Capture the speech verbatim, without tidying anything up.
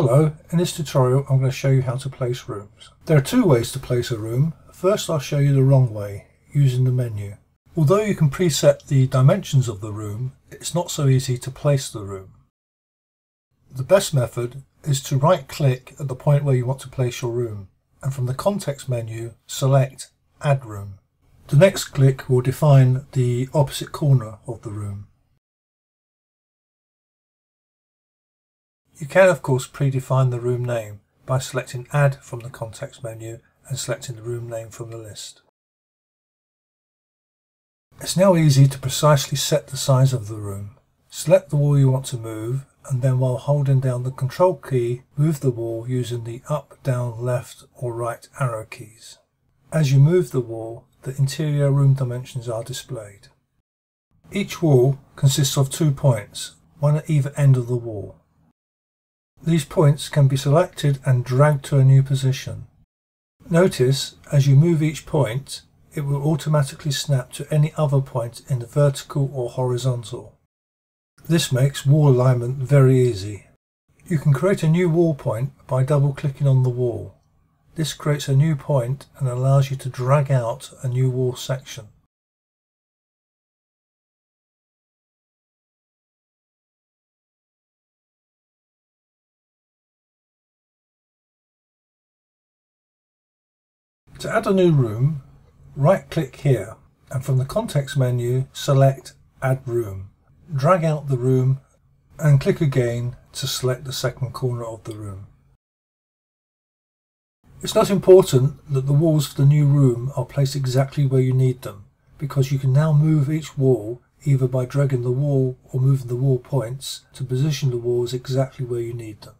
Hello, in this tutorial I'm going to show you how to place rooms. There are two ways to place a room. First I'll show you the wrong way, using the menu. Although you can preset the dimensions of the room, it's not so easy to place the room. The best method is to right click at the point where you want to place your room, and from the context menu select Add Room. The next click will define the opposite corner of the room. You can of course predefine the room name by selecting Add from the context menu and selecting the room name from the list. It's now easy to precisely set the size of the room. Select the wall you want to move, and then while holding down the Control key, move the wall using the up, down, left or right arrow keys. As you move the wall, the interior room dimensions are displayed. Each wall consists of two points, one at either end of the wall. These points can be selected and dragged to a new position. Notice, as you move each point, it will automatically snap to any other point in the vertical or horizontal. This makes wall alignment very easy. You can create a new wall point by double-clicking on the wall. This creates a new point and allows you to drag out a new wall section. To add a new room, right-click here, and from the context menu, select Add Room. Drag out the room, and click again to select the second corner of the room. It's not important that the walls for the new room are placed exactly where you need them, because you can now move each wall, either by dragging the wall or moving the wall points, to position the walls exactly where you need them.